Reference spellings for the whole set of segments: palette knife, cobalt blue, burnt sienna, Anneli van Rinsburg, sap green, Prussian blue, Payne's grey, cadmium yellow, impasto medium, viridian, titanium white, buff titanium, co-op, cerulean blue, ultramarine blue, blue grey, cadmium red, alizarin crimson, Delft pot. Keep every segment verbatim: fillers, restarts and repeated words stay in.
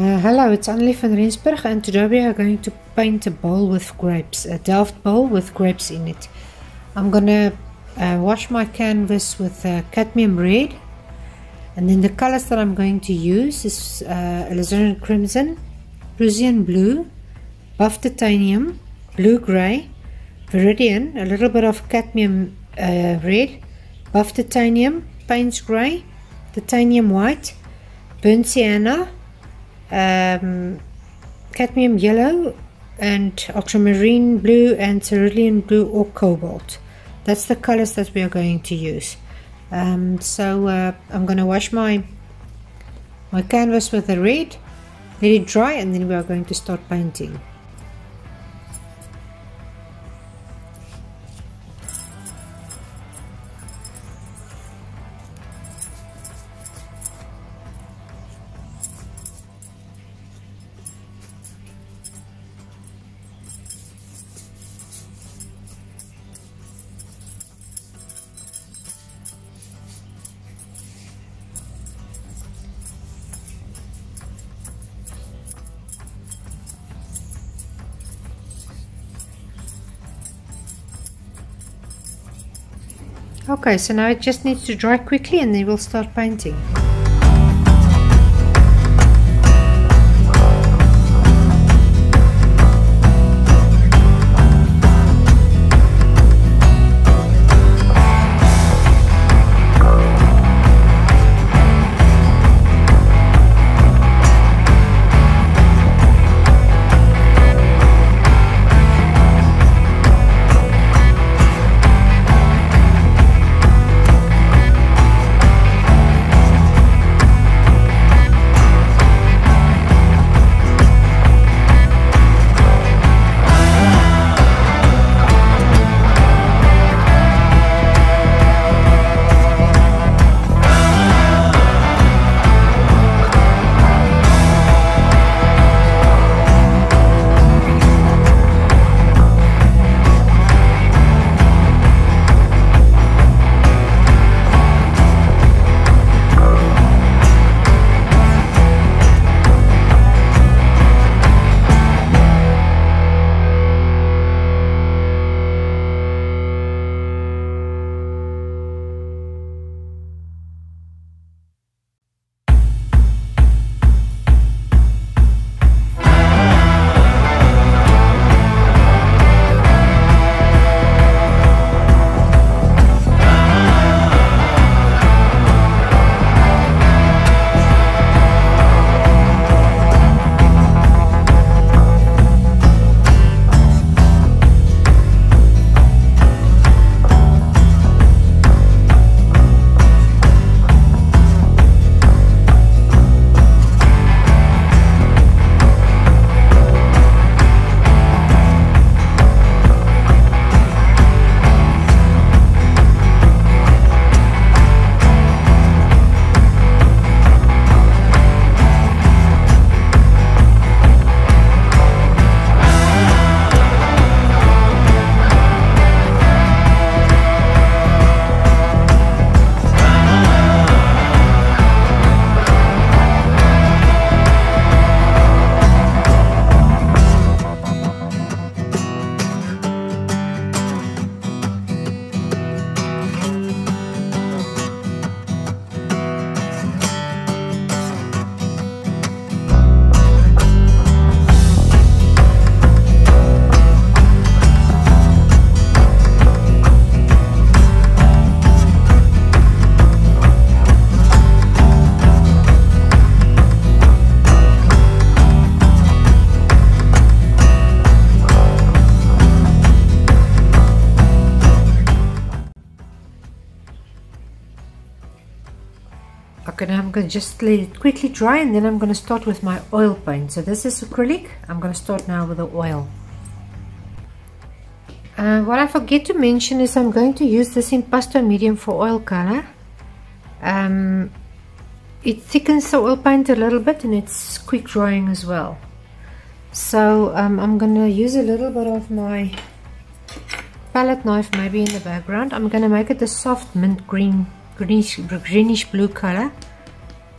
Uh, hello, it's Anneli van Rinsburg, and today we are going to paint a bowl with grapes, a Delft bowl with grapes in it. I'm gonna uh, wash my canvas with uh, cadmium red, and then the colors that I'm going to use is uh, alizarin crimson, Prussian blue, buff titanium, blue grey, viridian, a little bit of cadmium uh, red, buff titanium, Payne's grey, titanium white, burnt sienna, Um, cadmium yellow and ultramarine blue and cerulean blue or cobalt. That's the colors that we are going to use. Um, so uh, I'm going to wash my my canvas with the red, let it dry, and then we are going to start painting. Okay, so now it just needs to dry quickly and then we'll start painting. Okay, now I'm going to just let it quickly dry and then I'm going to start with my oil paint. So this is acrylic. I'm going to start now with the oil. Uh, what I forget to mention is I'm going to use this impasto medium for oil color. Um, it thickens the oil paint a little bit and it's quick drying as well. So um, I'm going to use a little bit of my palette knife maybe in the background. I'm going to make it a soft mint green. Greenish, greenish blue color.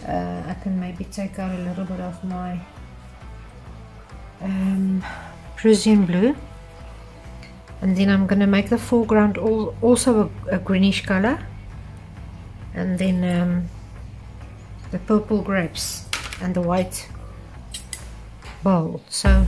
uh, I can maybe take out a little bit of my um, Prussian blue, and then I'm going to make the foreground all also a, a greenish color, and then um, the purple grapes and the white bowl. So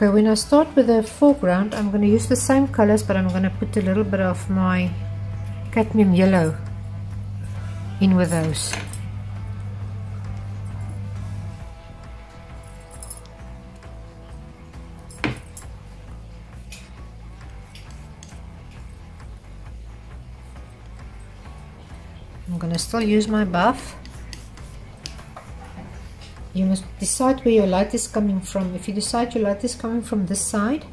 okay, when I start with the foreground, I'm going to use the same colors, but I'm going to put a little bit of my cadmium yellow in with those. I'm going to still use my buff. You must decide where your light is coming from. If you decide your light is coming from this side,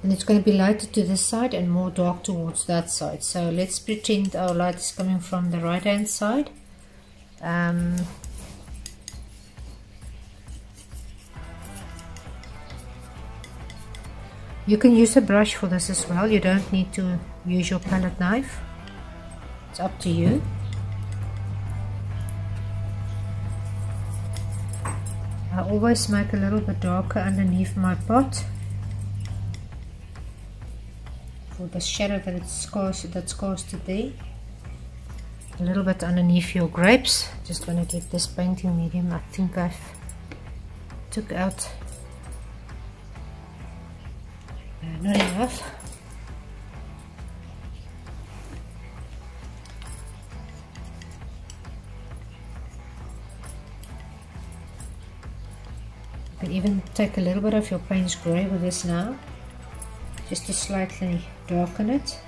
then it's going to be lighter to this side and more dark towards that side. So let's pretend our light is coming from the right hand side. Um, you can use a brush for this as well. You don't need to use your palette knife. It's up to you. I always make a little bit darker underneath my pot for the shadow that it's cast, that's casted there. A little bit underneath your grapes. Just gonna get this painting medium. I think I've took out uh, not enough. Even take a little bit of your Payne's grey with this now, just to slightly darken it.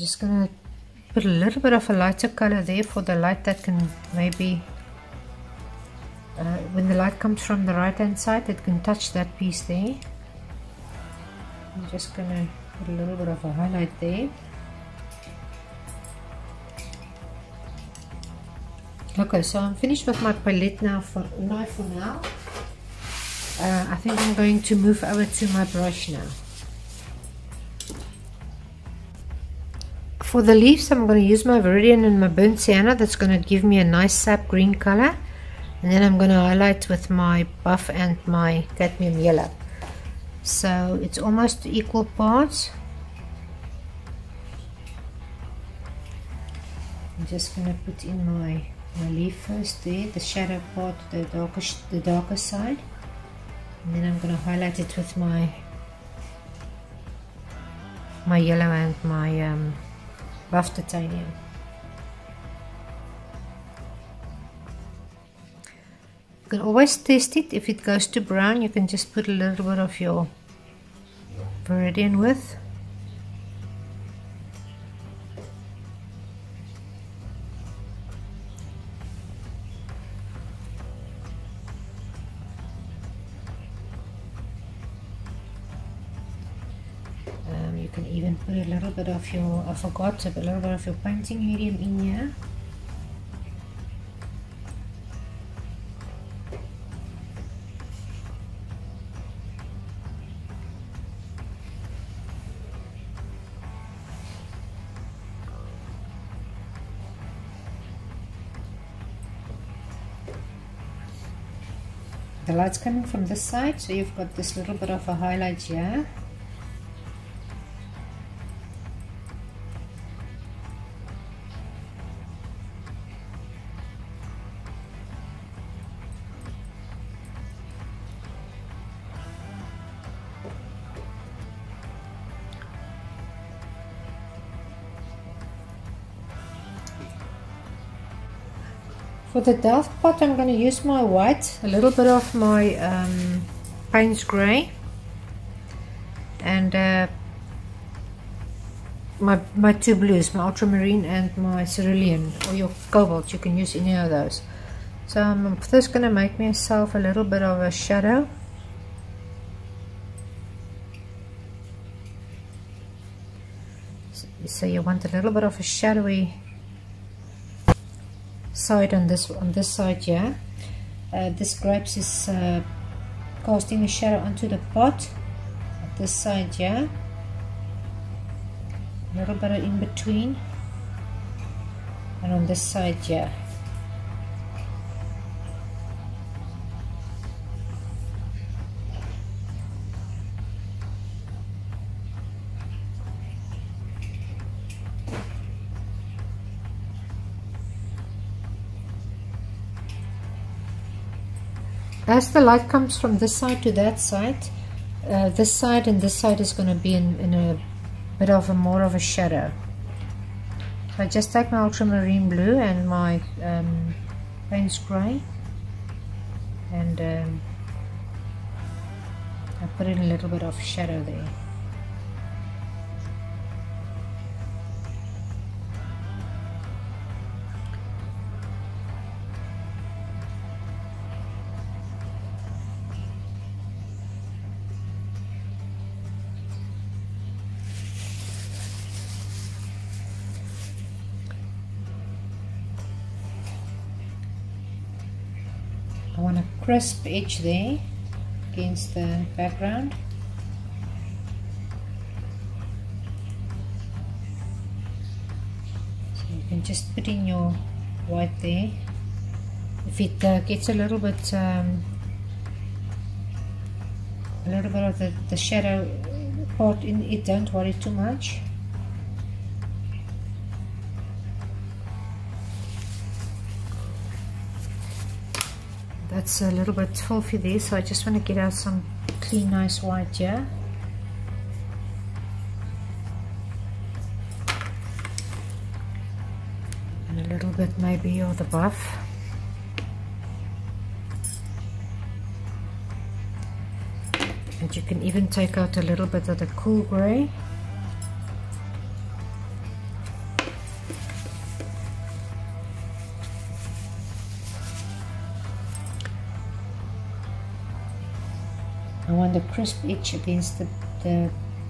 just gonna put a little bit of a lighter color there for the light that can maybe uh, when the light comes from the right hand side, it can touch that piece there. I'm just gonna put a little bit of a highlight there. Okay, so I'm finished with my palette now for knife for now. Uh, I think I'm going to move over to my brush now. For the leaves, I'm going to use my Viridian and my burnt sienna. That's going to give me a nice sap green color. And then I'm going to highlight with my buff and my cadmium yellow. So it's almost equal parts. I'm just going to put in my, my leaf first there, the shadow part, the darker, the darker side. And then I'm going to highlight it with my my yellow and my um, buff titanium. You can always test it. If it goes to brown, you can just put a little bit of your viridian with. You can even put a little bit of your, I forgot, a little bit of your painting medium in here. The light's coming from this side, so you've got this little bit of a highlight here. For the Delft pot, I'm going to use my white, a little bit of my um, Payne's grey, and uh, my, my two blues, my ultramarine and my cerulean, or your cobalt. You can use any of those. So I'm just going to make myself a little bit of a shadow. So, so you want a little bit of a shadowy side on this on this side here. Uh, this grapes is uh, casting a shadow onto the pot at this side here. A little bit in between and on this side here. As the light comes from this side to that side, uh, this side and this side is going to be in, in a bit of a more of a shadow. So I just take my ultramarine blue and my um, Payne's grey, and um, I put in a little bit of shadow there. I want a crisp edge there against the background. So you can just put in your white there. If it uh, gets a little bit, um, a little bit of the, the shadow part in it, don't worry too much. That's a little bit filthy there, so I just want to get out some clean, nice white here. And a little bit maybe of the buff. And you can even take out a little bit of the cool grey. want a crisp edge against the, the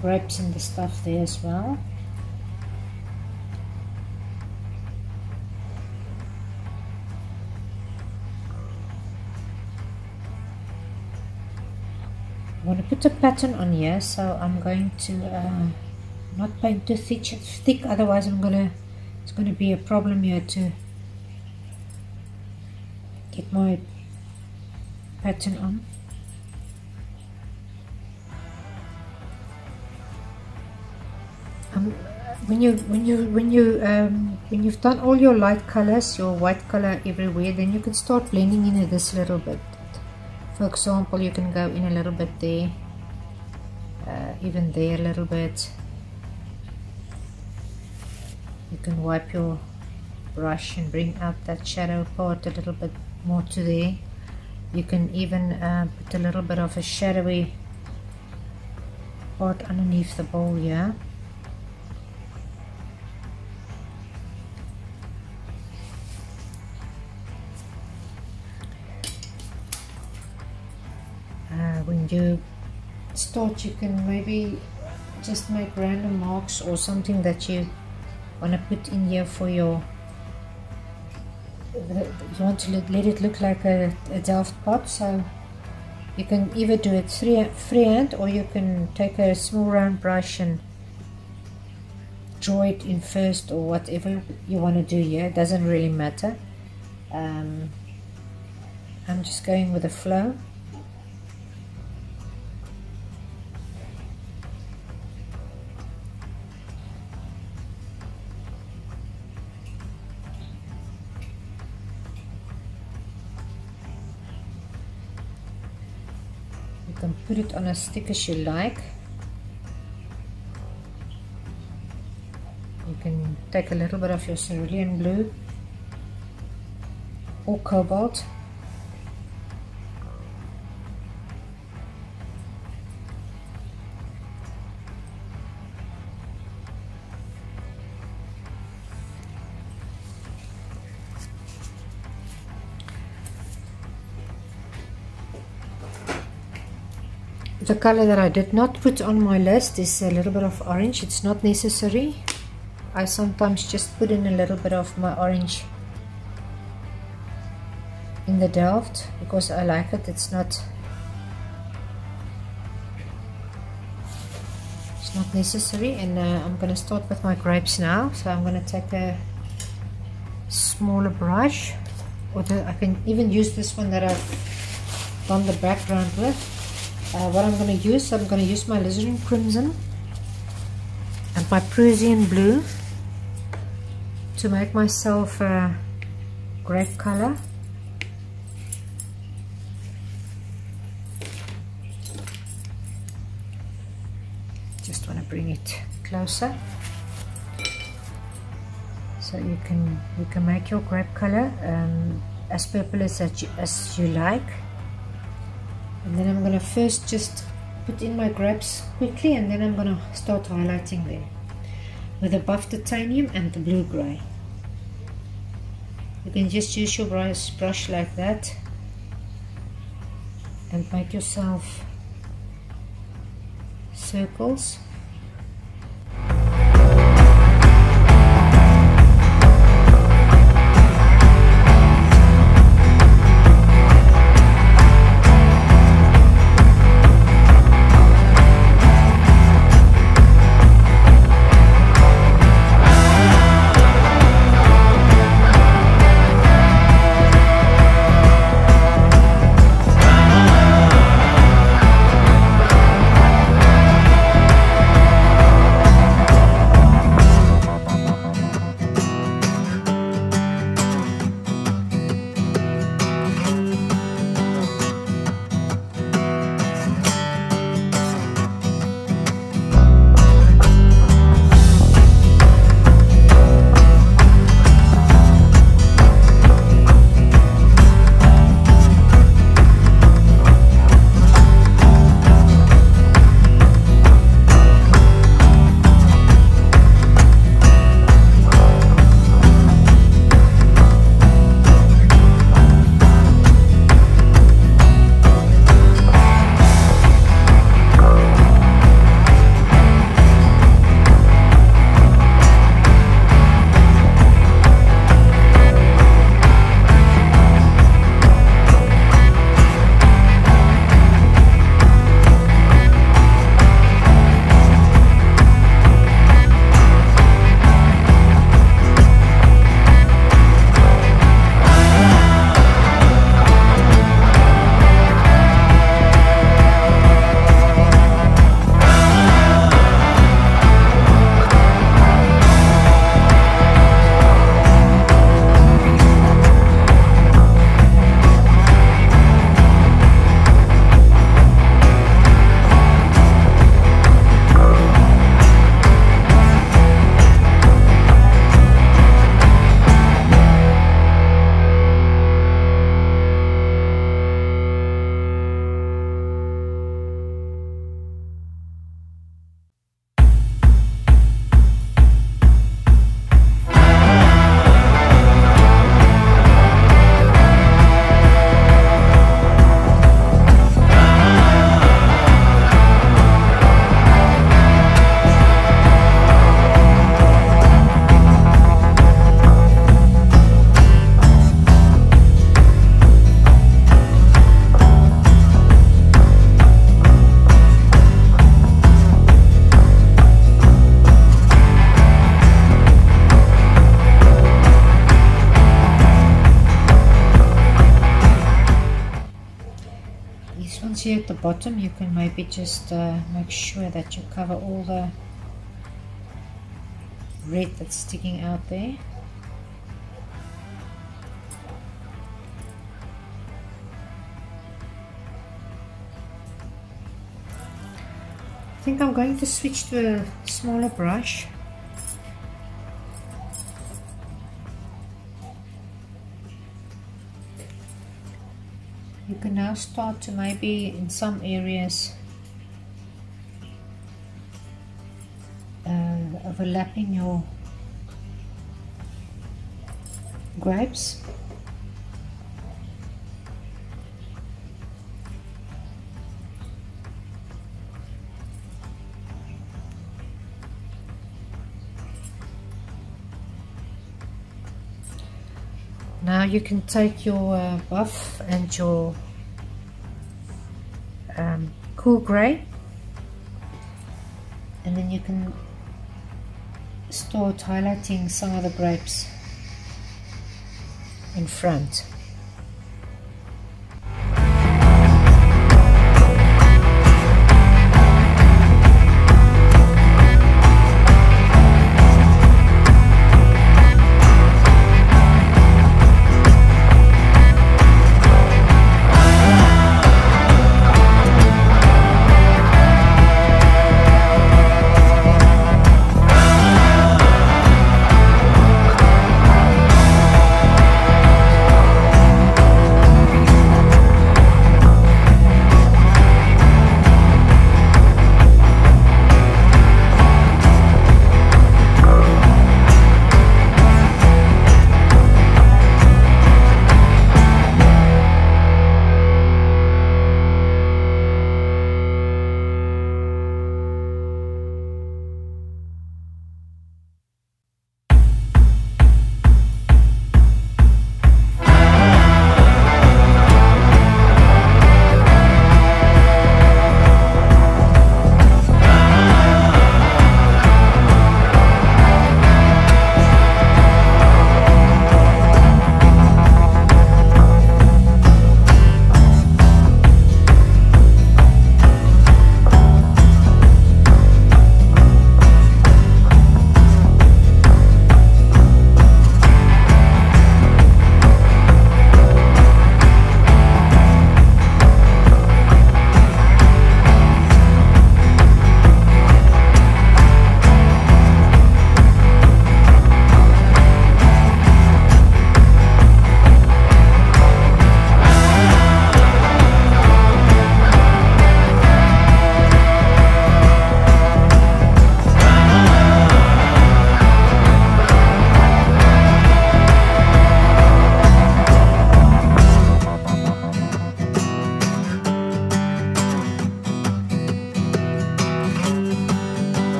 grapes and the stuff there as well. I want to put a pattern on here, so I'm going to uh, not paint too thick, thick otherwise I'm gonna it's gonna be a problem here to get my pattern on. Um, when you when you when you um, when you've done all your light colors, your white color everywhere, then you can start blending in this little bit. For example, you can go in a little bit there, uh, even there a little bit. You can wipe your brush and bring out that shadow part a little bit more to there. You can even uh, put a little bit of a shadowy part underneath the ball here. When you start, you can maybe just make random marks or something that you want to put in here for your, you want to let it look like a, a Delft pot, so you can either do it freehand or you can take a small round brush and draw it in first or whatever you want to do here. It doesn't really matter. um, I'm just going with the flow. Put it on as thick as you like. You can take a little bit of your cerulean blue or cobalt. The color that I did not put on my list is a little bit of orange. It's not necessary. I sometimes just put in a little bit of my orange in the Delft because I like it. It's not it's not necessary. And uh, I'm going to start with my grapes now. So I'm going to take a smaller brush, or the, I can even use this one that I've done the background with. Uh, what I'm going to use, I'm going to use my alizarin crimson and my Prussian blue to make myself a grape color. Just want to bring it closer so you can you can make your grape color um, as purple as you, as you like. And then I'm going to first just put in my grapes quickly, and then I'm going to start highlighting them with the buff titanium and the blue grey. You can just use your brush, brush like that and make yourself circles. see at the bottom, you can maybe just uh, make sure that you cover all the red that's sticking out there. I think I'm going to switch to a smaller brush. You can now start to maybe in some areas uh, overlapping your grapes. Now you can take your uh, buff and your um, cool grey, and then you can start highlighting some of the grapes in front.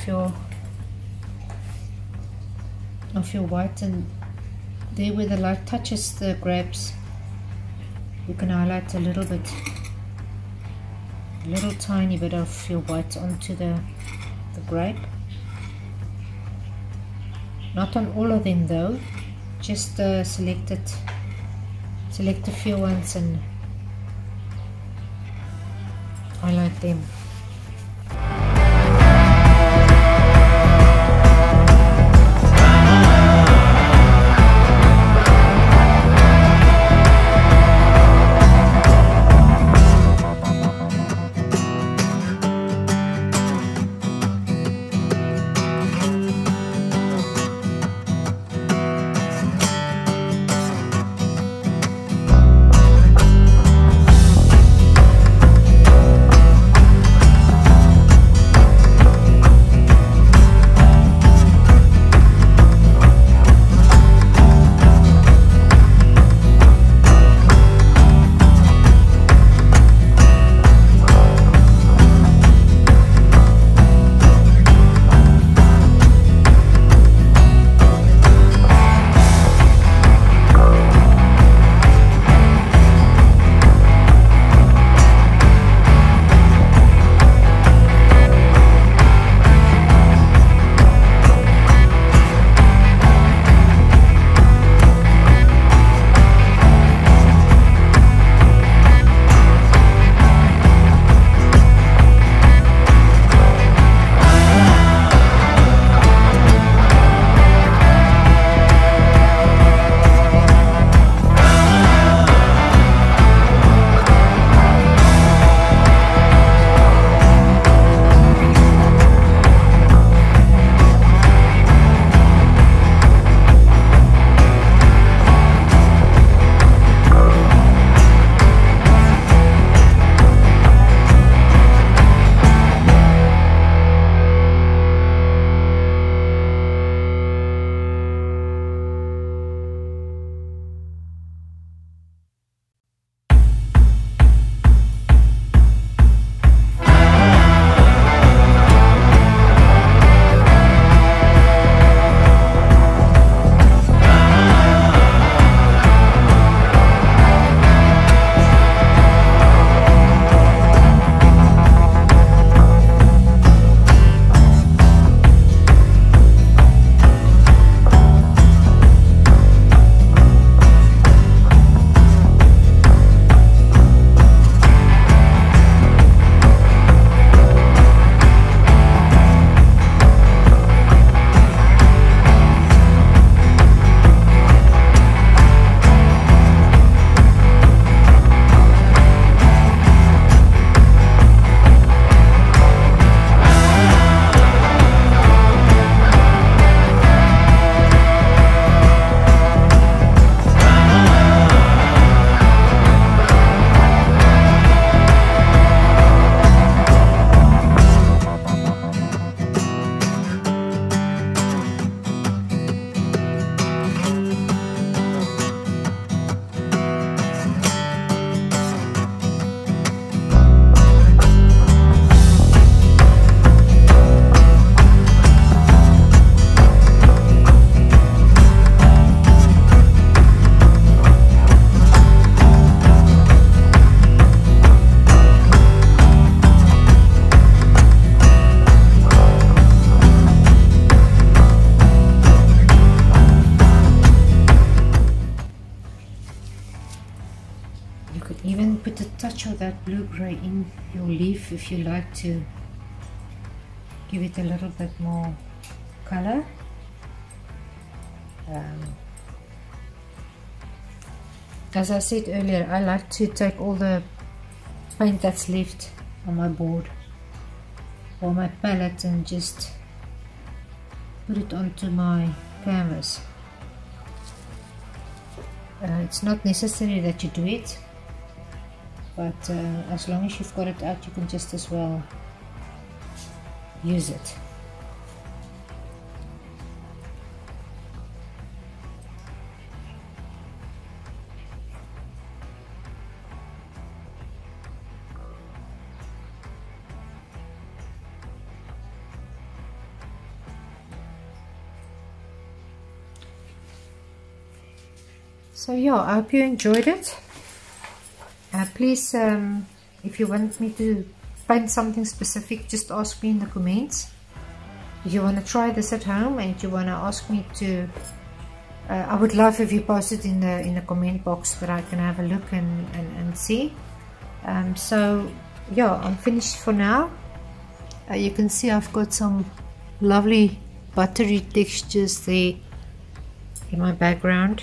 of your of your white, and there where the light touches the grapes you can highlight a little bit, a little tiny bit of your white onto the, the grape. Not on all of them though, just uh, select it, select a few ones and highlight them. That blue grey in your leaf if you like to give it a little bit more color. Um, as I said earlier, I like to take all the paint that's left on my board or my palette and just put it onto my canvas. Uh, it's not necessary that you do it, but uh, as long as you've got it out, you can just as well use it. So yeah, I hope you enjoyed it. Uh, please, um, if you want me to paint something specific, just ask me in the comments. If you want to try this at home and you want to ask me to, uh, I would love if you post it in the in the comment box that I can have a look and and, and see. Um, so yeah, I'm finished for now. Uh, you can see I've got some lovely buttery textures there in my background.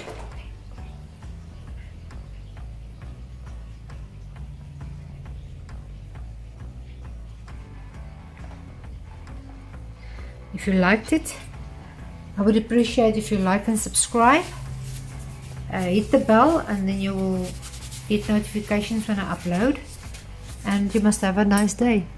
If you liked it, I would appreciate if you like and subscribe, uh, hit the bell, and then you will get notifications when I upload. And you must have a nice day.